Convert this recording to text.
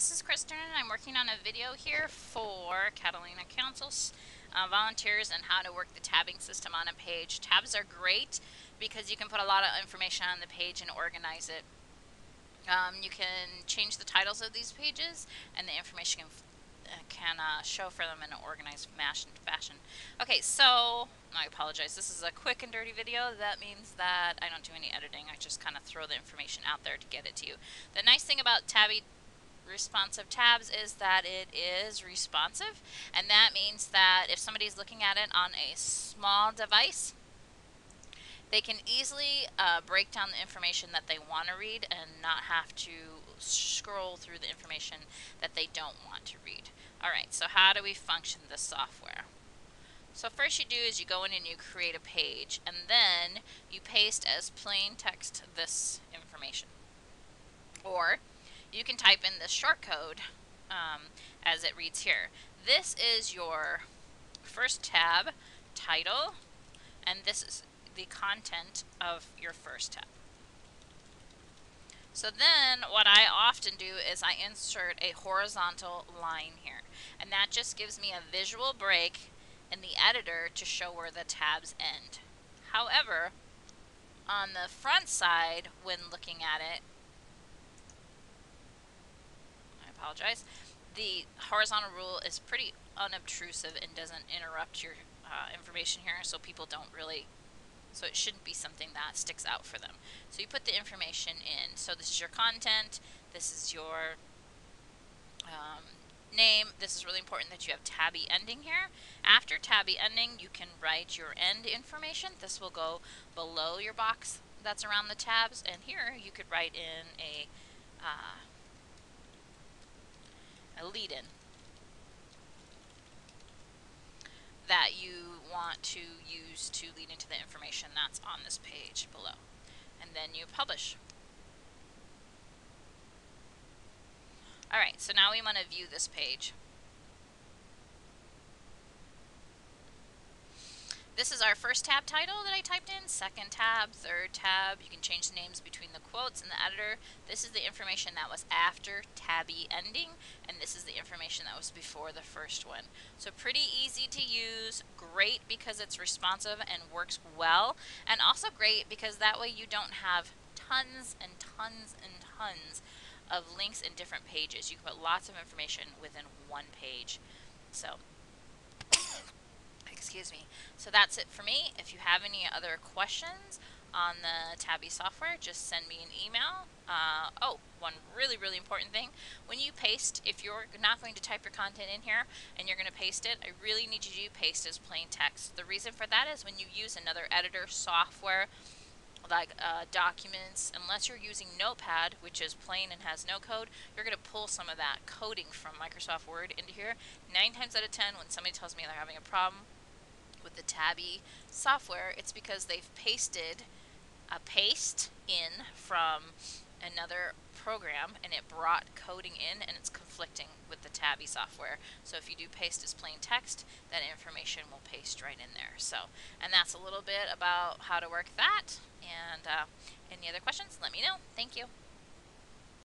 this is Kristen, and I'm working on a video here for Catalina Council's volunteers and how to work the tabbing system on a page. Tabs are great because you can put a lot of information on the page and organize it. You can change the titles of these pages, and the information can show for them in an organized fashion. Okay, so I apologize. This is a quick and dirty video. That means that I don't do any editing. I just kind of throw the information out there to get it to you. The nice thing about Tabby responsive tabs is that it is responsive, and that means that if somebody's looking at it on a small device, they can easily break down the information that they want to read and not have to scroll through the information that they don't want to read. Alright, so how do we function this software? So first you do is you go in and you create a page, and then you paste as plain text this information. Or you can type in this short code as it reads here. This is your first tab title, and this is the content of your first tab. So then what I often do is I insert a horizontal line here, and that just gives me a visual break in the editor to show where the tabs end. However, on the front side, when looking at it, I apologize, the horizontal rule is pretty unobtrusive and doesn't interrupt your information here, so people don't really... So it shouldn't be something that sticks out for them. So you put the information in. So this is your content, this is your name. This is really important that you have Tabby ending here. After Tabby ending, you can write your end information. This will go below your box that's around the tabs. And here you could write in a lead-in that you want to use to lead into the information that's on this page below. And then you publish. Alright, so now we want to view this page. This is our first tab title that I typed in, second tab, third tab. You can change the names between the quotes and the editor. This is the information that was after Tabby ending, and this is the information that was before the first one. So pretty easy to use, great because it's responsive and works well, and also great because that way you don't have tons and tons and tons of links in different pages. You can put lots of information within one page. So. Excuse me. So that's it for me. If you have any other questions on the Tabby software, just send me an email. One really important thing. When you paste, if you're not going to type your content in here and you're going to paste it, I really need you to paste as plain text. The reason for that is when you use another editor software like documents, unless you're using Notepad, which is plain and has no code, you're going to pull some of that coding from Microsoft Word into here. 9 times out of 10, when somebody tells me they're having a problem with the Tabby software, it's because they've pasted a paste in from another program and it brought coding in and it's conflicting with the Tabby software. So if you do paste as plain text, that information will paste right in there. So, and that's a little bit about how to work that. And any other questions, let me know. Thank you.